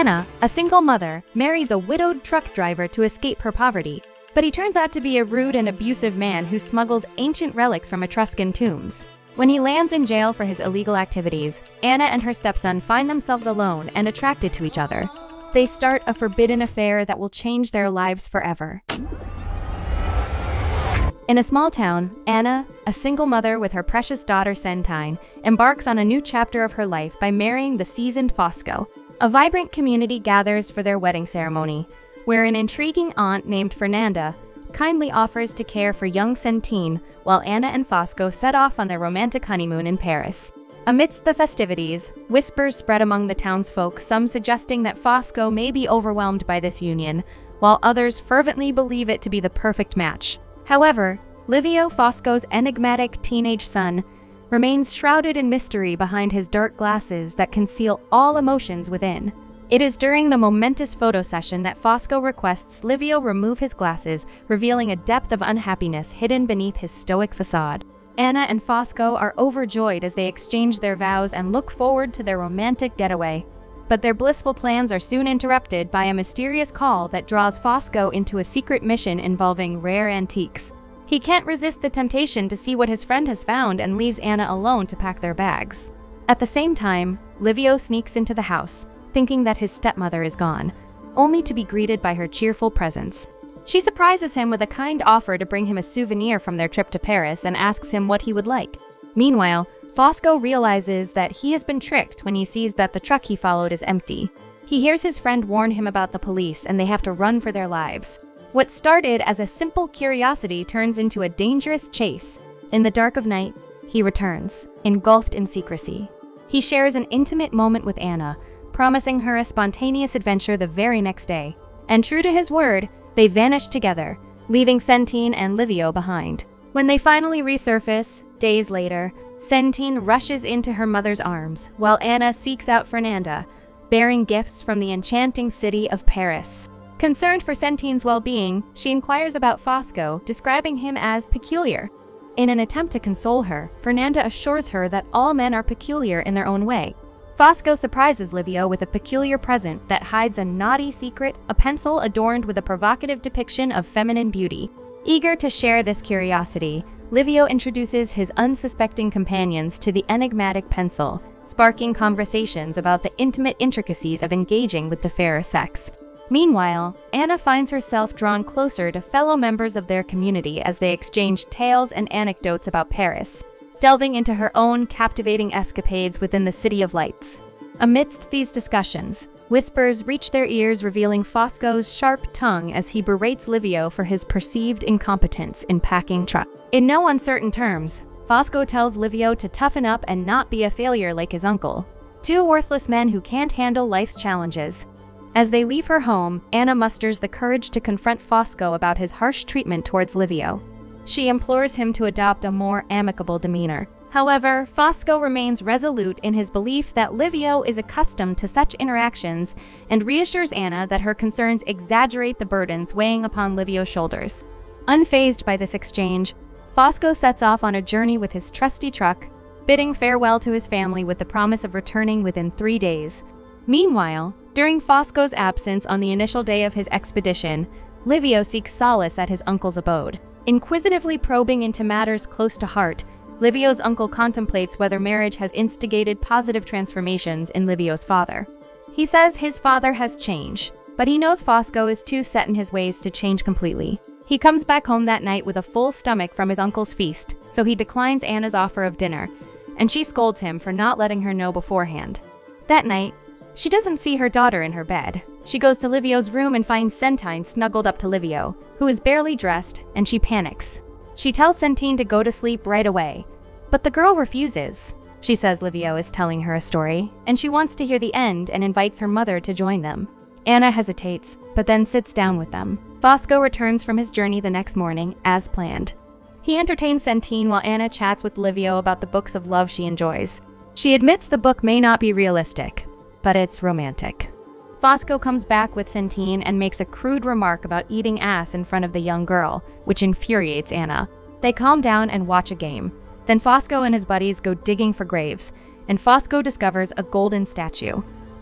Anna, a single mother, marries a widowed truck driver to escape her poverty, but he turns out to be a rude and abusive man who smuggles ancient relics from Etruscan tombs. When he lands in jail for his illegal activities, Anna and her stepson find themselves alone and attracted to each other. They start a forbidden affair that will change their lives forever. In a small town, Anna, a single mother with her precious daughter Sentina, embarks on a new chapter of her life by marrying the seasoned Fosco. A vibrant community gathers for their wedding ceremony, where an intriguing aunt named Fernanda kindly offers to care for young Sentina while Anna and Fosco set off on their romantic honeymoon in Paris. Amidst the festivities, whispers spread among the townsfolk, some suggesting that Fosco may be overwhelmed by this union, while others fervently believe it to be the perfect match. However, Livio, Fosco's enigmatic teenage son, remains shrouded in mystery behind his dark glasses that conceal all emotions within. It is during the momentous photo session that Fosco requests Livio remove his glasses, revealing a depth of unhappiness hidden beneath his stoic facade. Anna and Fosco are overjoyed as they exchange their vows and look forward to their romantic getaway. But their blissful plans are soon interrupted by a mysterious call that draws Fosco into a secret mission involving rare antiques. He can't resist the temptation to see what his friend has found and leaves Anna alone to pack their bags. At the same time, Livio sneaks into the house, thinking that his stepmother is gone, only to be greeted by her cheerful presence. She surprises him with a kind offer to bring him a souvenir from their trip to Paris and asks him what he would like. Meanwhile, Fosco realizes that he has been tricked when he sees that the truck he followed is empty. He hears his friend warn him about the police and they have to run for their lives. What started as a simple curiosity turns into a dangerous chase. In the dark of night, he returns, engulfed in secrecy. He shares an intimate moment with Anna, promising her a spontaneous adventure the very next day. And true to his word, they vanish together, leaving Sentina and Livio behind. When they finally resurface, days later, Sentina rushes into her mother's arms, while Anna seeks out Fernanda, bearing gifts from the enchanting city of Paris. Concerned for Sentina's well-being, she inquires about Fosco, describing him as peculiar. In an attempt to console her, Fernanda assures her that all men are peculiar in their own way. Fosco surprises Livio with a peculiar present that hides a naughty secret, a pencil adorned with a provocative depiction of feminine beauty. Eager to share this curiosity, Livio introduces his unsuspecting companions to the enigmatic pencil, sparking conversations about the intimate intricacies of engaging with the fairer sex. Meanwhile, Anna finds herself drawn closer to fellow members of their community as they exchange tales and anecdotes about Paris, delving into her own captivating escapades within the City of Lights. Amidst these discussions, whispers reach their ears, revealing Fosco's sharp tongue as he berates Livio for his perceived incompetence in packing trucks. In no uncertain terms, Fosco tells Livio to toughen up and not be a failure like his uncle, two worthless men who can't handle life's challenges. As they leave her home, Anna musters the courage to confront Fosco about his harsh treatment towards Livio. She implores him to adopt a more amicable demeanor. However, Fosco remains resolute in his belief that Livio is accustomed to such interactions and reassures Anna that her concerns exaggerate the burdens weighing upon Livio's shoulders. Unfazed by this exchange, Fosco sets off on a journey with his trusty truck, bidding farewell to his family with the promise of returning within 3 days. Meanwhile, during Fosco's absence on the initial day of his expedition, Livio seeks solace at his uncle's abode. Inquisitively probing into matters close to heart, Livio's uncle contemplates whether marriage has instigated positive transformations in Livio's father. He says his father has changed, but he knows Fosco is too set in his ways to change completely. He comes back home that night with a full stomach from his uncle's feast, so he declines Anna's offer of dinner, and she scolds him for not letting her know beforehand. That night, she doesn't see her daughter in her bed. She goes to Livio's room and finds Sentina snuggled up to Livio, who is barely dressed, and she panics. She tells Sentina to go to sleep right away, but the girl refuses. She says Livio is telling her a story, and she wants to hear the end and invites her mother to join them. Anna hesitates, but then sits down with them. Fosco returns from his journey the next morning, as planned. He entertains Sentina while Anna chats with Livio about the books of love she enjoys. She admits the book may not be realistic, but it's romantic. Fosco comes back with Sentina and makes a crude remark about eating ass in front of the young girl, which infuriates Anna. They calm down and watch a game. Then Fosco and his buddies go digging for graves, and Fosco discovers a golden statue.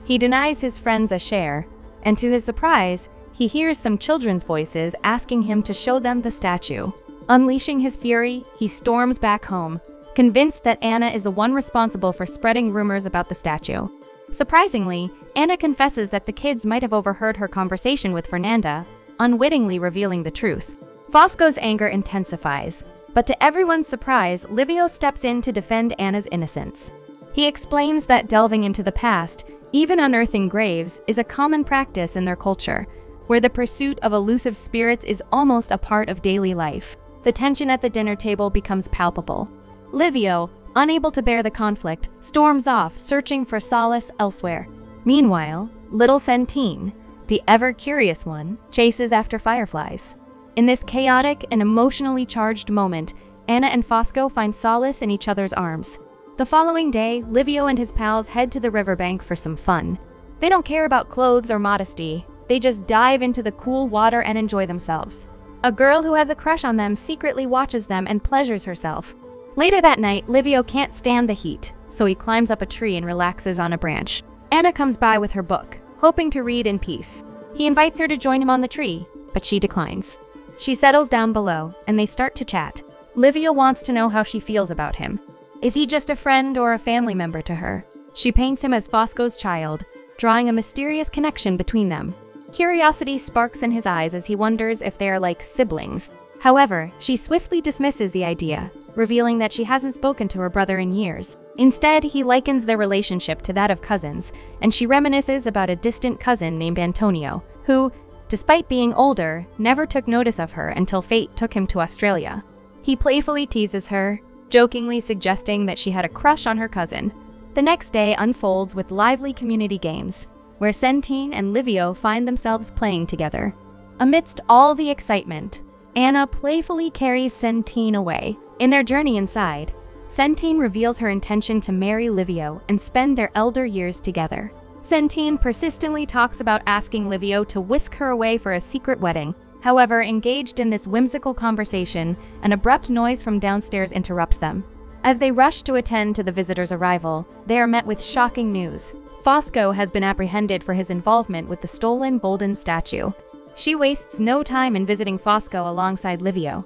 He denies his friends a share, and to his surprise, he hears some children's voices asking him to show them the statue. Unleashing his fury, he storms back home, convinced that Anna is the one responsible for spreading rumors about the statue. Surprisingly, Anna confesses that the kids might have overheard her conversation with Fernanda, unwittingly revealing the truth. Fosco's anger intensifies, but to everyone's surprise, Livio steps in to defend Anna's innocence. He explains that delving into the past, even unearthing graves, is a common practice in their culture, where the pursuit of elusive spirits is almost a part of daily life. The tension at the dinner table becomes palpable. Livio, unable to bear the conflict, storms off, searching for solace elsewhere. Meanwhile, little Sentina, the ever-curious one, chases after fireflies. In this chaotic and emotionally charged moment, Anna and Fosco find solace in each other's arms. The following day, Livio and his pals head to the riverbank for some fun. They don't care about clothes or modesty. They just dive into the cool water and enjoy themselves. A girl who has a crush on them secretly watches them and pleasures herself. Later that night, Livio can't stand the heat, so he climbs up a tree and relaxes on a branch. Anna comes by with her book, hoping to read in peace. He invites her to join him on the tree, but she declines. She settles down below, and they start to chat. Livio wants to know how she feels about him. Is he just a friend or a family member to her? She paints him as Fosco's child, drawing a mysterious connection between them. Curiosity sparks in his eyes as he wonders if they are like siblings. However, she swiftly dismisses the idea, revealing that she hasn't spoken to her brother in years. Instead, he likens their relationship to that of cousins, and she reminisces about a distant cousin named Antonio, who, despite being older, never took notice of her until fate took him to Australia. He playfully teases her, jokingly suggesting that she had a crush on her cousin. The next day unfolds with lively community games, where Sentina and Livio find themselves playing together. Amidst all the excitement, Anna playfully carries Sentina away. In their journey inside, Sentina reveals her intention to marry Livio and spend their elder years together. Sentina persistently talks about asking Livio to whisk her away for a secret wedding. However, engaged in this whimsical conversation, an abrupt noise from downstairs interrupts them. As they rush to attend to the visitor's arrival, they are met with shocking news. Fosco has been apprehended for his involvement with the stolen golden statue. She wastes no time in visiting Fosco alongside Livio.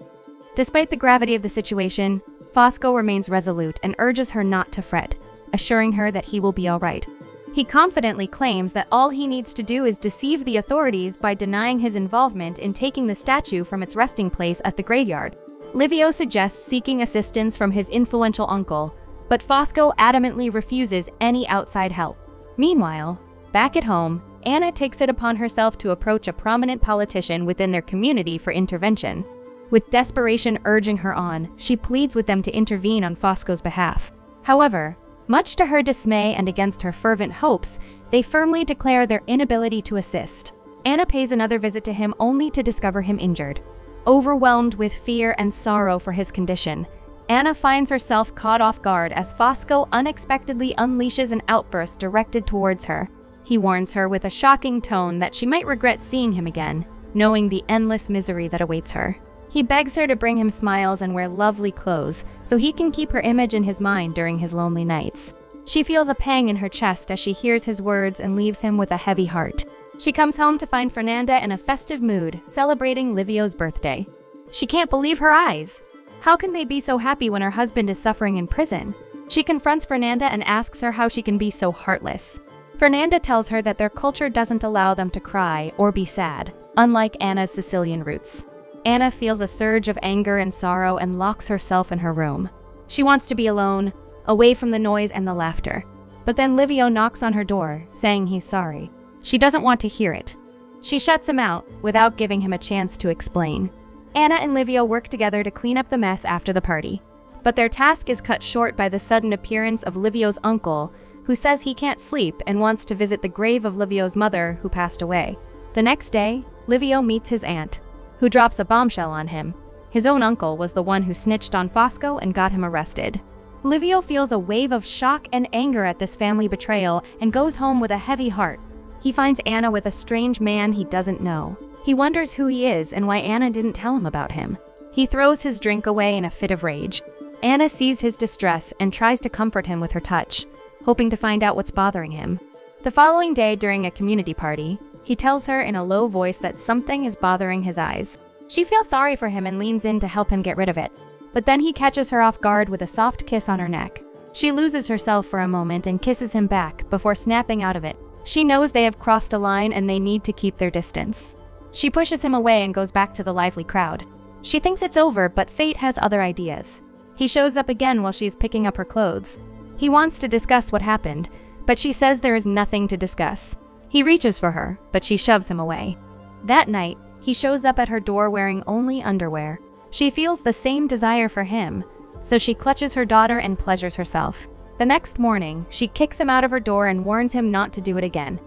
Despite the gravity of the situation, Fosco remains resolute and urges her not to fret, assuring her that he will be all right. He confidently claims that all he needs to do is deceive the authorities by denying his involvement in taking the statue from its resting place at the graveyard. Livio suggests seeking assistance from his influential uncle, but Fosco adamantly refuses any outside help. Meanwhile, back at home, Anna takes it upon herself to approach a prominent politician within their community for intervention. With desperation urging her on, she pleads with them to intervene on Fosco's behalf. However, much to her dismay and against her fervent hopes, they firmly declare their inability to assist. Anna pays another visit to him only to discover him injured. Overwhelmed with fear and sorrow for his condition, Anna finds herself caught off guard as Fosco unexpectedly unleashes an outburst directed towards her. He warns her with a shocking tone that she might regret seeing him again, knowing the endless misery that awaits her. He begs her to bring him smiles and wear lovely clothes so he can keep her image in his mind during his lonely nights. She feels a pang in her chest as she hears his words and leaves him with a heavy heart. She comes home to find Fernanda in a festive mood, celebrating Livio's birthday. She can't believe her eyes. How can they be so happy when her husband is suffering in prison? She confronts Fernanda and asks her how she can be so heartless. Fernanda tells her that their culture doesn't allow them to cry or be sad, unlike Anna's Sicilian roots. Anna feels a surge of anger and sorrow and locks herself in her room. She wants to be alone, away from the noise and the laughter. But then Livio knocks on her door, saying he's sorry. She doesn't want to hear it. She shuts him out without giving him a chance to explain. Anna and Livio work together to clean up the mess after the party, but their task is cut short by the sudden appearance of Livio's uncle, who says he can't sleep and wants to visit the grave of Livio's mother, who passed away. The next day, Livio meets his aunt, who drops a bombshell on him. His own uncle was the one who snitched on Fosco and got him arrested. Livio feels a wave of shock and anger at this family betrayal and goes home with a heavy heart. He finds Anna with a strange man he doesn't know. He wonders who he is and why Anna didn't tell him about him. He throws his drink away in a fit of rage. Anna sees his distress and tries to comfort him with her touch, hoping to find out what's bothering him. The following day during a community party, he tells her in a low voice that something is bothering his eyes. She feels sorry for him and leans in to help him get rid of it. But then he catches her off guard with a soft kiss on her neck. She loses herself for a moment and kisses him back before snapping out of it. She knows they have crossed a line and they need to keep their distance. She pushes him away and goes back to the lively crowd. She thinks it's over, but fate has other ideas. He shows up again while she's picking up her clothes. He wants to discuss what happened, but she says there is nothing to discuss. He reaches for her, but she shoves him away. That night, he shows up at her door wearing only underwear. She feels the same desire for him, so she clutches her daughter and pleasures herself. The next morning, she kicks him out of her door and warns him not to do it again.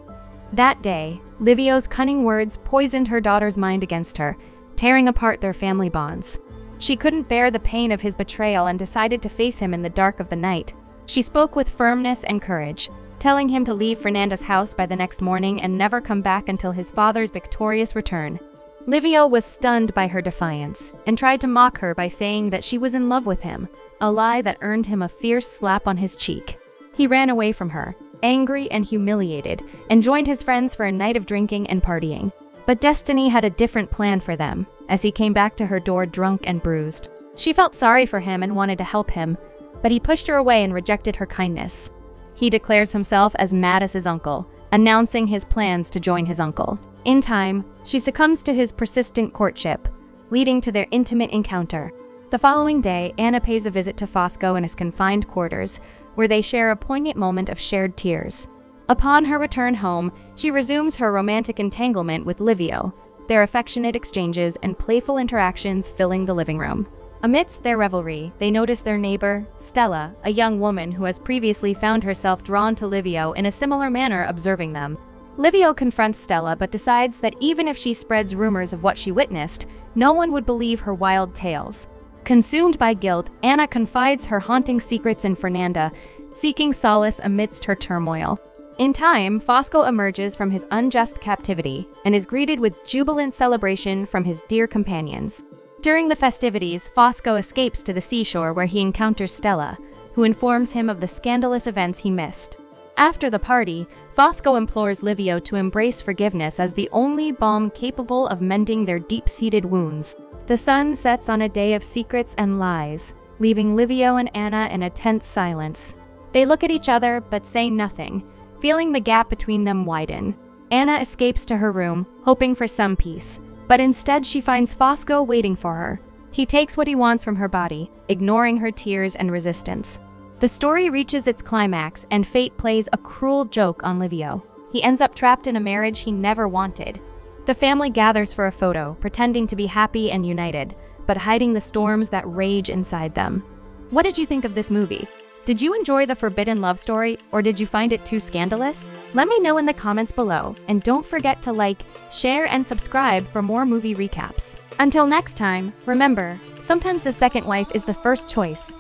That day, Livio's cunning words poisoned her daughter's mind against her, tearing apart their family bonds. She couldn't bear the pain of his betrayal and decided to face him in the dark of the night. She spoke with firmness and courage, telling him to leave Fernanda's house by the next morning and never come back until his father's victorious return. Livio was stunned by her defiance and tried to mock her by saying that she was in love with him, a lie that earned him a fierce slap on his cheek. He ran away from her, angry and humiliated, and joined his friends for a night of drinking and partying. But destiny had a different plan for them, as he came back to her door drunk and bruised. She felt sorry for him and wanted to help him, but he pushed her away and rejected her kindness. He declares himself as mad as his uncle, announcing his plans to join his uncle. In time, she succumbs to his persistent courtship, leading to their intimate encounter. The following day, Anna pays a visit to Fosco in his confined quarters, where they share a poignant moment of shared tears. Upon her return home, she resumes her romantic entanglement with Livio, their affectionate exchanges and playful interactions filling the living room. Amidst their revelry, they notice their neighbor, Stella, a young woman who has previously found herself drawn to Livio in a similar manner, observing them. Livio confronts Stella but decides that even if she spreads rumors of what she witnessed, no one would believe her wild tales. Consumed by guilt, Anna confides her haunting secrets in Fernanda, seeking solace amidst her turmoil. In time, Fosco emerges from his unjust captivity and is greeted with jubilant celebration from his dear companions. During the festivities, Fosco escapes to the seashore where he encounters Stella, who informs him of the scandalous events he missed. After the party, Fosco implores Livio to embrace forgiveness as the only balm capable of mending their deep-seated wounds. The sun sets on a day of secrets and lies, leaving Livio and Anna in a tense silence. They look at each other but say nothing, feeling the gap between them widen. Anna escapes to her room, hoping for some peace, but instead she finds Fosco waiting for her. He takes what he wants from her body, ignoring her tears and resistance. The story reaches its climax, and fate plays a cruel joke on Livio. He ends up trapped in a marriage he never wanted. The family gathers for a photo, pretending to be happy and united, but hiding the storms that rage inside them. What did you think of this movie? Did you enjoy the forbidden love story, or did you find it too scandalous? Let me know in the comments below, and don't forget to like, share, and subscribe for more movie recaps. Until next time, remember, sometimes the second wife is the first choice,